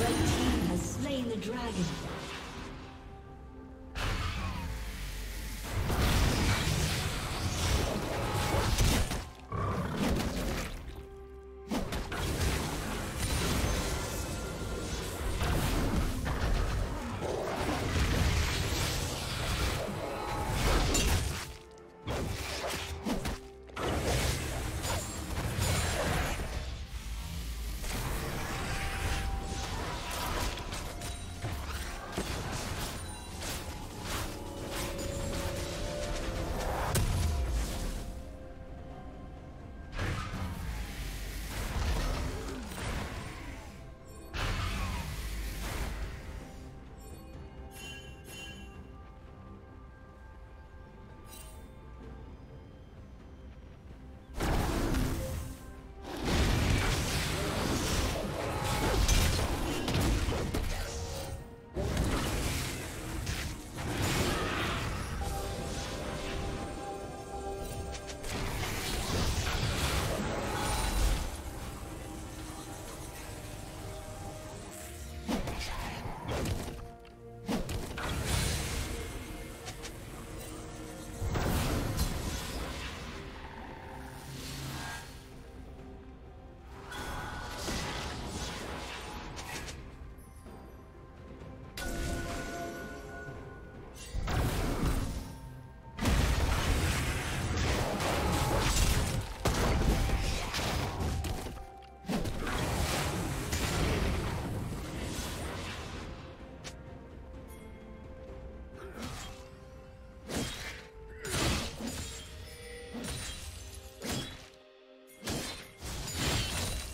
Red team has slain the dragon.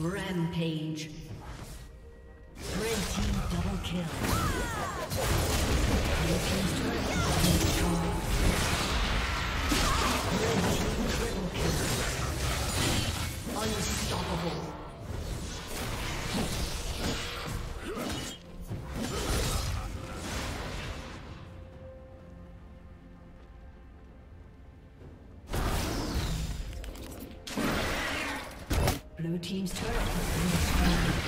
Rampage. Red team double kill. Red team's turret has been destroyed. Red team triple kill. Unstoppable. Blue team's turret has been destroyed.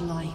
Like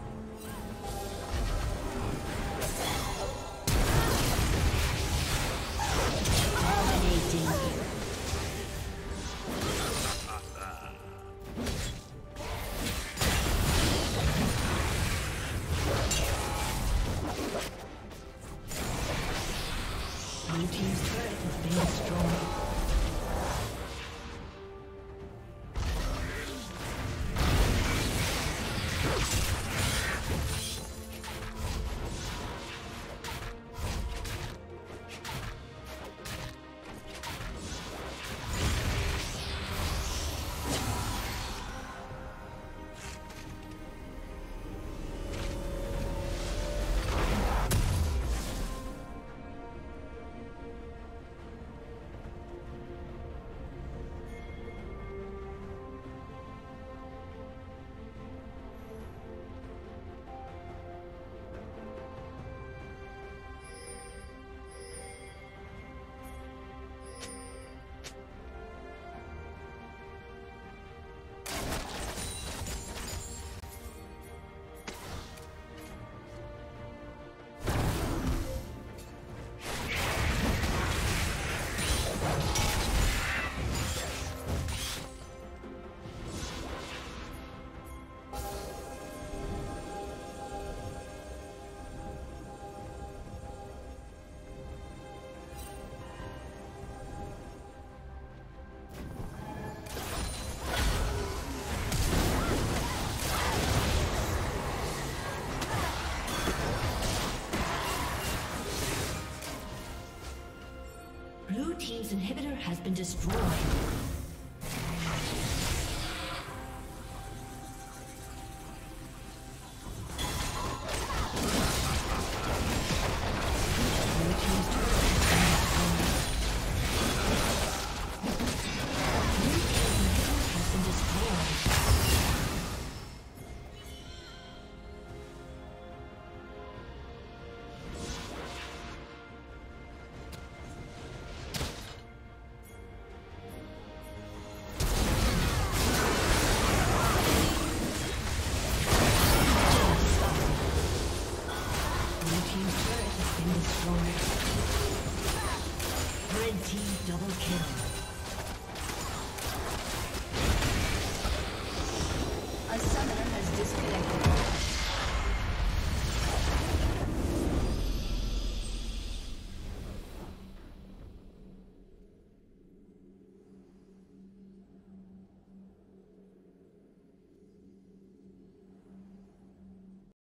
This inhibitor has been destroyed. Disconnected.